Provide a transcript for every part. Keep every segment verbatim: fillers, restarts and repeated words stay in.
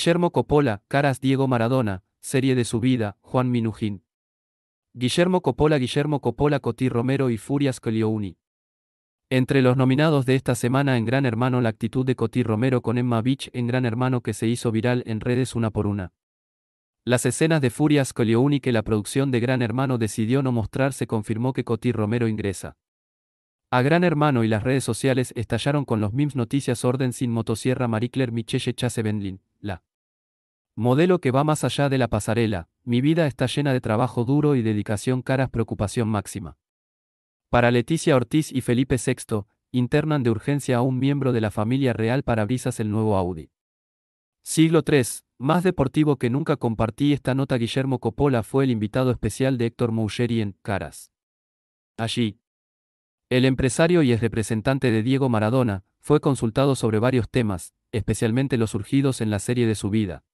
Guillermo Coppola, Caras, Diego Maradona, serie de su vida, Juan Minujín. Guillermo Coppola, Guillermo Coppola, Coti Romero y Furias Colioni. Entre los nominados de esta semana en Gran Hermano, la actitud de Coti Romero con Emma Beach en Gran Hermano, que se hizo viral en redes una por una. Las escenas de Furias Colioni que la producción de Gran Hermano decidió no mostrar, se confirmó que Coti Romero ingresa a Gran Hermano, y las redes sociales estallaron con los memes. Noticias: Orden sin motosierra. Marie Claire Michelle Chase-Bendlin, la modelo que va más allá de la pasarela. Mi vida está llena de trabajo duro y dedicación. Caras, preocupación máxima para Leticia Ortiz y Felipe sexto, internan de urgencia a un miembro de la familia real. Parabrisas, el nuevo Audi. Siglo tres, más deportivo que nunca. Compartí esta nota. Guillermo Coppola fue el invitado especial de Héctor Maugeri en Caras. Allí, el empresario y ex representante de Diego Maradona fue consultado sobre varios temas, especialmente los surgidos en la serie de su vida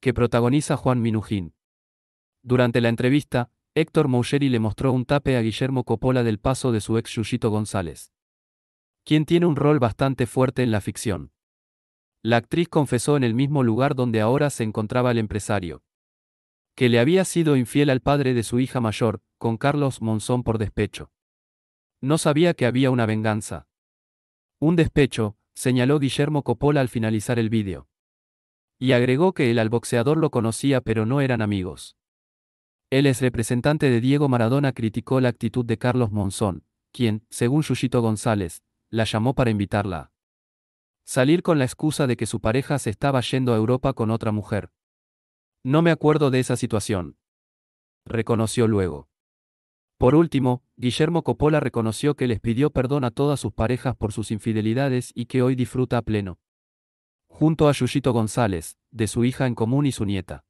que protagoniza Juan Minujín. Durante la entrevista, Héctor Maugeri le mostró un tape a Guillermo Coppola del paso de su ex Yuyito González, quien tiene un rol bastante fuerte en la ficción. La actriz confesó en el mismo lugar donde ahora se encontraba el empresario que le había sido infiel al padre de su hija mayor, con Carlos Monzón, por despecho. No sabía que había una venganza. Un despecho, señaló Guillermo Coppola al finalizar el vídeo. Y agregó que él al boxeador lo conocía, pero no eran amigos. El ex representante de Diego Maradona criticó la actitud de Carlos Monzón, quien, según Yuyito González, la llamó para invitarla a salir con la excusa de que su pareja se estaba yendo a Europa con otra mujer. No me acuerdo de esa situación, reconoció luego. Por último, Guillermo Coppola reconoció que les pidió perdón a todas sus parejas por sus infidelidades y que hoy disfruta a pleno, junto a Yuyito González, de su hija en común y su nieta.